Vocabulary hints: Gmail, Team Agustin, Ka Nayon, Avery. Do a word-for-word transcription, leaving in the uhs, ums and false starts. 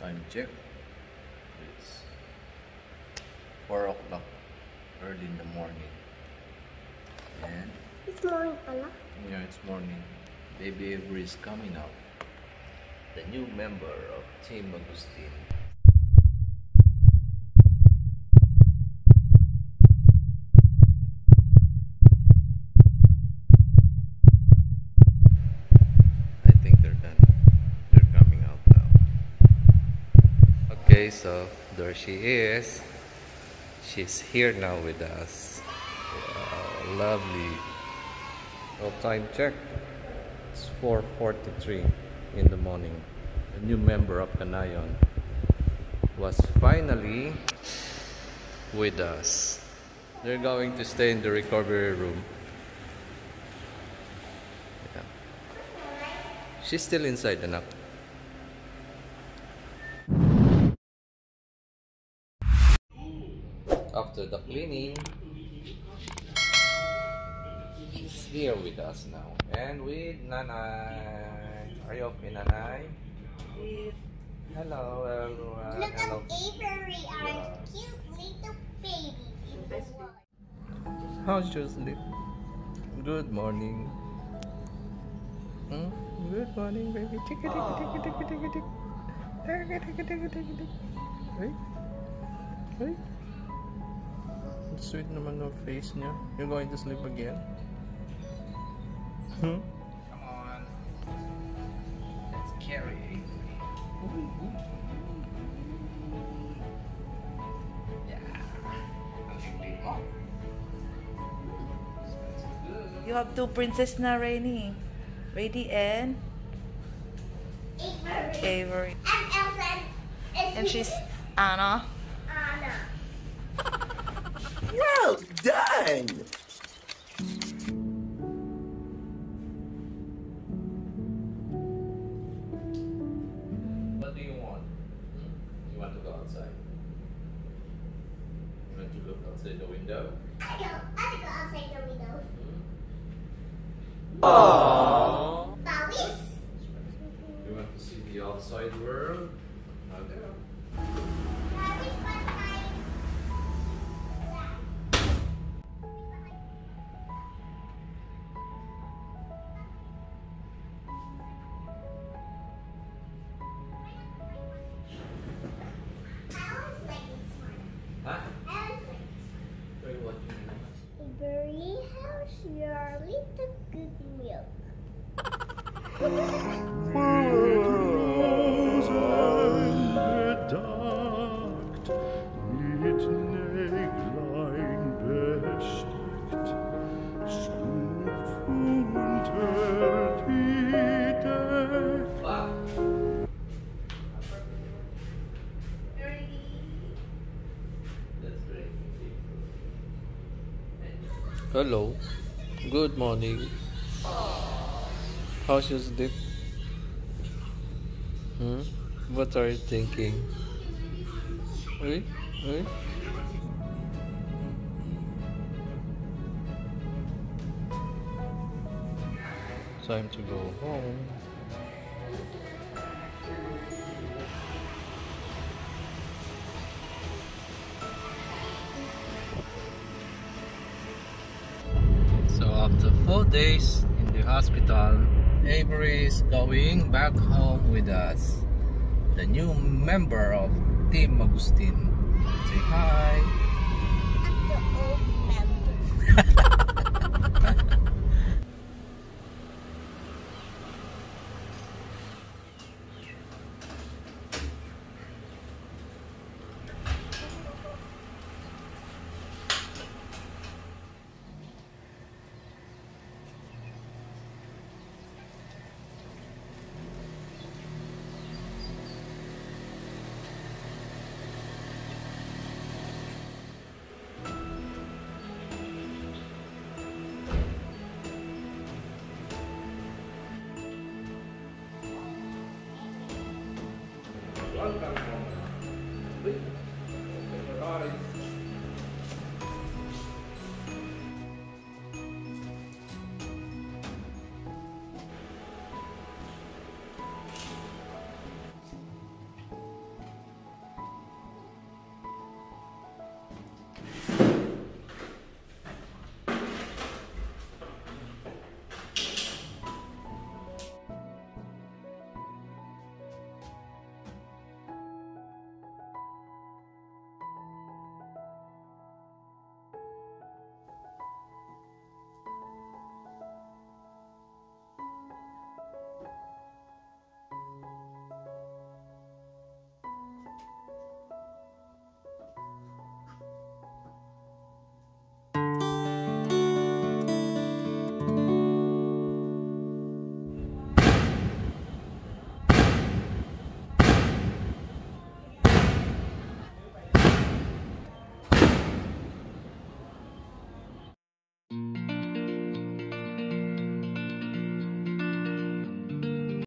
Time check. It's four o'clock early in the morning. And it's morning, pala? Yeah, it's morning. Baby Avery is coming out. The new member of Team Agustin. Okay, so there she is. She's here now with us. Wow, lovely. Well, time check. It's four forty-three in the morning. A new member of Ka Nayon was finally with us. They're going to stay in the recovery room. Yeah. She's still inside, anak. After the cleaning, she's here with us now, and with Nanay. Are you okay, Nanay? Hello everyone. Look at Avery, our cute little baby in the water. How's your sleep? Good morning. Hmm? Good morning, baby. Tick tick tick tick tick tick tick tick tick tick tick tick. Hey, hey. Sweet naman ng face niya. You're going to sleep again? Hmm? Come on. Let's carry it. Yeah. You have two princess na, Rainy. Rainy and... Avery. Avery. I'm Elsa. And she's Anna. Anna. Well done! What do you want? You want to go outside? You want to look outside the window? I don't want to go outside the window. Oh. Bowies! You want to see the outside world? Not there. Your little good milk. As I'm bedacht, mit Näglein besteckt, schlüpf unter die Decke. Hello. Good morning. How's your sleep? Hmm? What are you thinking? Hey? Hey? Time to go home. After four days in the hospital, Avery is going back home with us. The new member of Team Agustin. Say hi. I'm the old member. Welcome. Wait. Open your eyes.